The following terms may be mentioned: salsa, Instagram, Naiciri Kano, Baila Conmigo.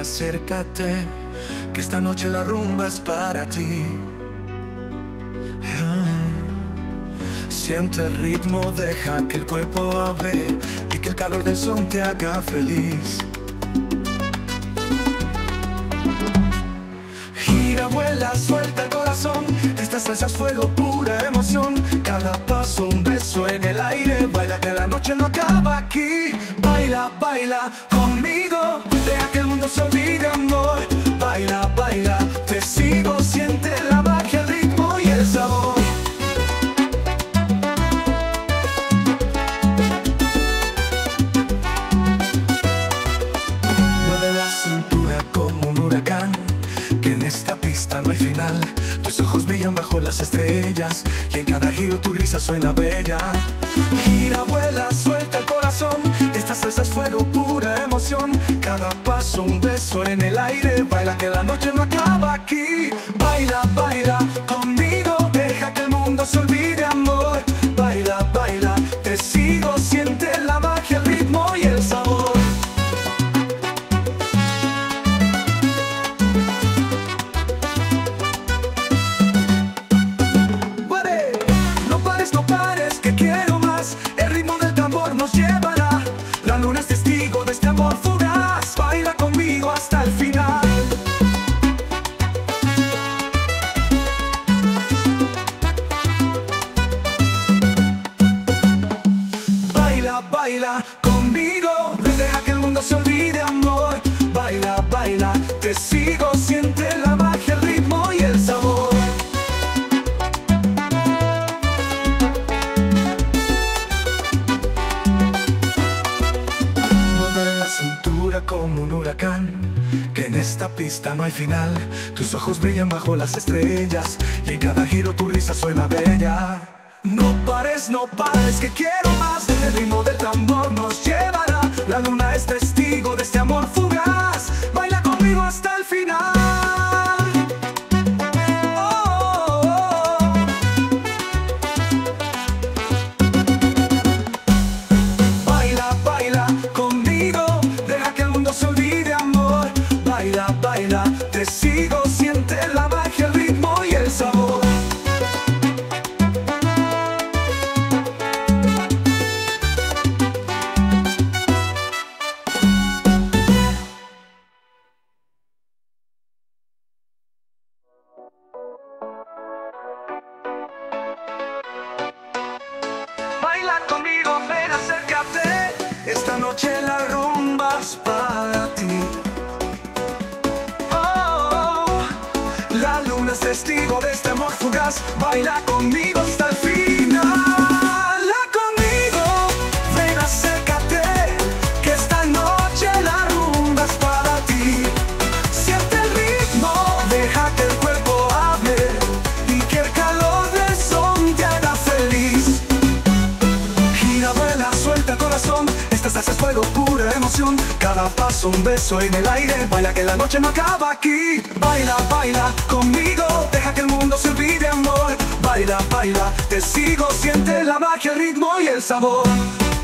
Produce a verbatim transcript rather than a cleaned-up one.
acércate, que esta noche la rumba es para ti. Siente el ritmo, deja que el cuerpo hable y que el calor del son te haga feliz. Gira, vuela, suelta el corazón, esta salsa es fuego, pura emoción. Cada paso un beso en el aire, baila que la noche no acaba aquí. Baila, baila conmigo, deja que el mundo se olvide, amor. Baila, baila, te sigo, siente la magia, el ritmo y el sabor. No hay final, tus ojos brillan bajo las estrellas y en cada giro tu risa suena bella. Gira, vuela, suelta el corazón, esta salsa es fuego, pura emoción. Cada paso un beso en el aire, baila que la noche no acaba aquí. Baila, baila conmigo, deja que el mundo se olvide, amor. Baila, baila, te sigo, siente la magia, el ritmo y el sabor. Baila conmigo, deja que el mundo se olvide, amor. Baila, baila, te sigo, siente la magia, el ritmo y el sabor. Mueve la cintura como un huracán, que en esta pista no hay final. Tus ojos brillan bajo las estrellas y en cada giro tu risa suena bella. No pares, no pares, que quiero más. El ritmo del tambor nos llevará. La luna es testigo de este amor fugaz. Baila conmigo hasta el final. Oh, oh, oh. Baila, baila conmigo, deja que el mundo se olvide, amor. Baila, baila, te sigo, siente la magia, el ritmo y el sabor. Baila conmigo, ven, acércate, esta noche la rumba es para ti. Oh, oh, la luna es testigo de este amor fugaz, baila conmigo hasta el final. Baila conmigo, ven, acércate, que esta noche la rumba es para ti. Siente el ritmo, deja que el cuerpo hable y que el calor del son te haga feliz. Esta salsa es fuego, pura emoción. Cada paso un beso en el aire, baila que la noche no acaba aquí. Baila, baila conmigo, deja que el mundo se olvide, amor. Baila, baila, te sigo, siente la magia, el ritmo y el sabor.